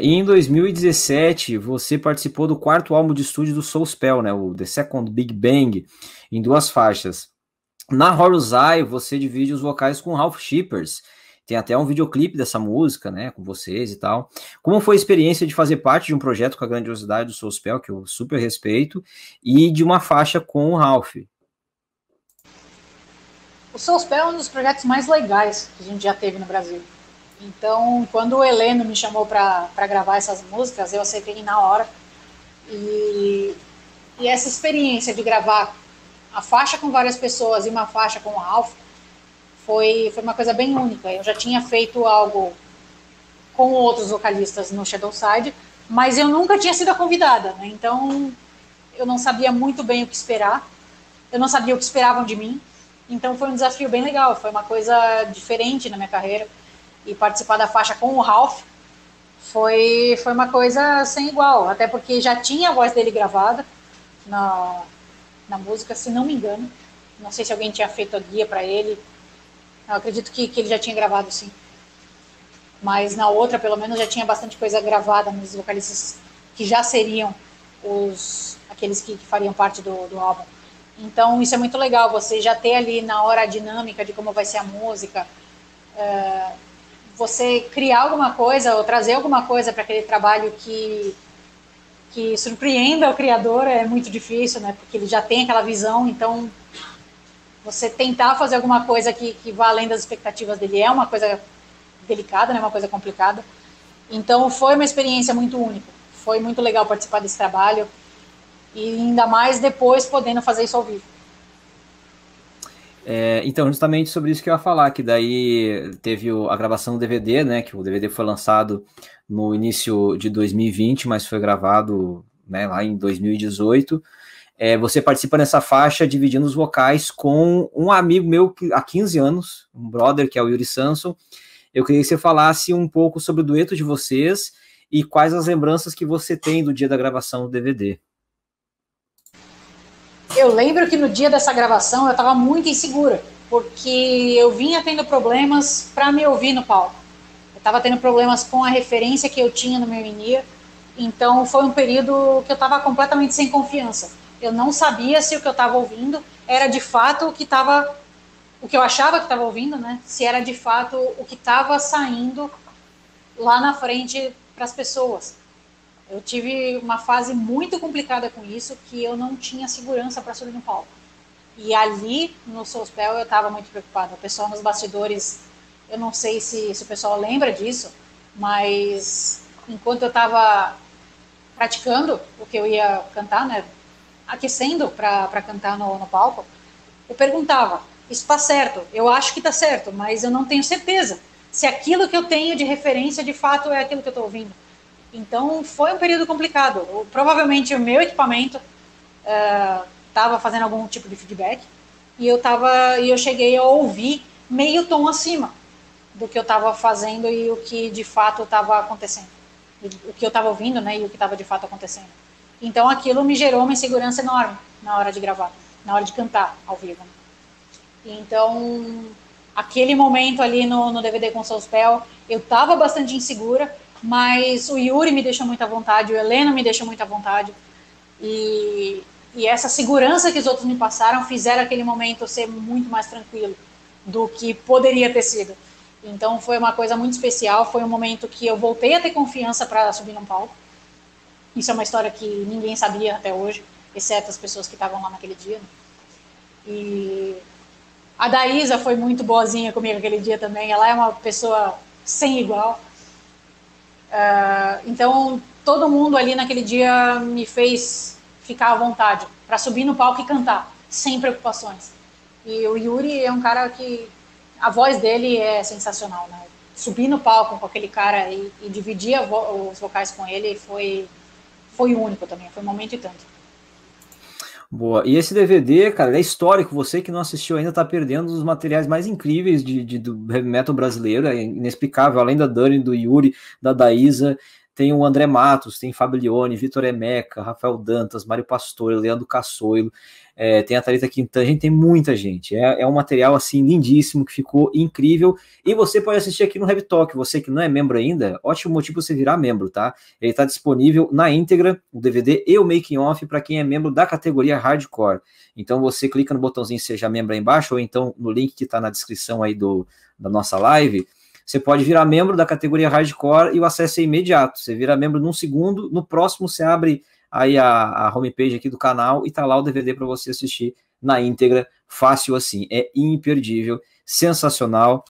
E em 2017, você participou do quarto álbum de estúdio do Soulspell, né? O The Second Big Bang, em 2 faixas. Na Horus Eye, você divide os vocais com Ralf Scheepers. Tem até um videoclipe dessa música, né? Com vocês e tal. Como foi a experiência de fazer parte de um projeto com a grandiosidade do Soulspell, que eu super respeito, e de uma faixa com o Ralf? O Soulspell é um dos projetos mais legais que a gente já teve no Brasil. Então, quando o Heleno me chamou para gravar essas músicas, eu aceitei na hora. E essa experiência de gravar a faixa com várias pessoas e uma faixa com o Ralf foi uma coisa bem única. Eu já tinha feito algo com outros vocalistas no Shadowside, mas eu nunca tinha sido a convidada, né? Então, eu não sabia muito bem o que esperar. Eu não sabia o que esperavam de mim. Então, foi um desafio bem legal. Foi uma coisa diferente na minha carreira. E participar da faixa com o Ralf foi uma coisa sem igual, até porque já tinha a voz dele gravada na música, se não me engano. Não sei se alguém tinha feito a guia para ele. Eu acredito que ele já tinha gravado, sim. Mas na outra, pelo menos, já tinha bastante coisa gravada nos vocalistas que já seriam aqueles que fariam parte do álbum. Então, isso é muito legal, você já ter ali na hora a dinâmica de como vai ser a música, você criar alguma coisa ou trazer alguma coisa para aquele trabalho que surpreenda o criador é muito difícil, né? Porque ele já tem aquela visão, então você tentar fazer alguma coisa que vá além das expectativas dele é uma coisa delicada, né? Uma coisa complicada. Então foi uma experiência muito única, foi muito legal participar desse trabalho e ainda mais depois podendo fazer isso ao vivo. Então, justamente sobre isso que eu ia falar, que daí teve a gravação do DVD, né, que o DVD foi lançado no início de 2020, mas foi gravado, né, lá em 2018, você participa nessa faixa dividindo os vocais com um amigo meu há 15 anos, um brother, que é o Yuri Sanson. Eu queria que você falasse um pouco sobre o dueto de vocês e quais as lembranças que você tem do dia da gravação do DVD. Eu lembro que no dia dessa gravação eu estava muito insegura, porque eu vinha tendo problemas para me ouvir no palco. Eu estava tendo problemas com a referência que eu tinha no meu INIA, então foi um período que eu estava completamente sem confiança. Eu não sabia se o que eu estava ouvindo era de fato o que eu achava que estava ouvindo, né? Se era de fato o que estava saindo lá na frente para as pessoas. Eu tive uma fase muito complicada com isso, que eu não tinha segurança para subir no palco. E ali, no Soulspell, eu estava muito preocupada. O pessoal nos bastidores, eu não sei se o pessoal lembra disso, mas enquanto eu estava praticando o que eu ia cantar, né, aquecendo para cantar no palco, eu perguntava, isso está certo, eu acho que está certo, mas eu não tenho certeza se aquilo que eu tenho de referência, de fato, é aquilo que eu estou ouvindo. Então, foi um período complicado. Provavelmente, o meu equipamento estava fazendo algum tipo de feedback e eu cheguei a ouvir meio tom acima do que eu estava fazendo e o que, de fato, estava acontecendo. O que eu estava ouvindo, né, e o que estava, de fato, acontecendo. Então, aquilo me gerou uma insegurança enorme na hora de gravar, na hora de cantar ao vivo. Então, aquele momento ali no DVD com Soulspell, eu estava bastante insegura, mas o Yuri me deixou muito à vontade, o Heleno me deixou muito à vontade, e essa segurança que os outros me passaram fizeram aquele momento ser muito mais tranquilo do que poderia ter sido. Então foi uma coisa muito especial, foi um momento que eu voltei a ter confiança para subir num palco. Isso é uma história que ninguém sabia até hoje, exceto as pessoas que estavam lá naquele dia. E a Daísa foi muito boazinha comigo aquele dia também, ela é uma pessoa sem igual. Então, todo mundo ali naquele dia me fez ficar à vontade para subir no palco e cantar, sem preocupações. E o Yuri é um cara que... A voz dele é sensacional, né? Subir no palco com aquele cara e dividir os vocais com ele foi único também, foi um momento e tanto. Boa. E esse DVD, cara, é histórico. Você que não assistiu ainda tá perdendo um dos materiais mais incríveis do heavy metal brasileiro. É inexplicável. Além da Dani, do Yuri, da Daísa, tem o André Matos, tem Fabio Lione, Vitor Emeca, Rafael Dantas, Mário Pastor, Leandro Cassoilo, tem a Tarita Quintana, a gente tem muita gente. É um material assim lindíssimo, que ficou incrível, e você pode assistir aqui no Heavy Talk. Você que não é membro ainda, ótimo motivo você virar membro, tá? Ele está disponível na íntegra, o DVD e o making off para quem é membro da categoria Hardcore. Então você clica no botãozinho Seja Membro aí embaixo, ou então no link que está na descrição aí da nossa live. Você pode virar membro da categoria Hardcore e o acesso é imediato. Você vira membro num segundo, no próximo você abre aí a homepage aqui do canal e tá lá o DVD para você assistir na íntegra, fácil assim. É imperdível, sensacional.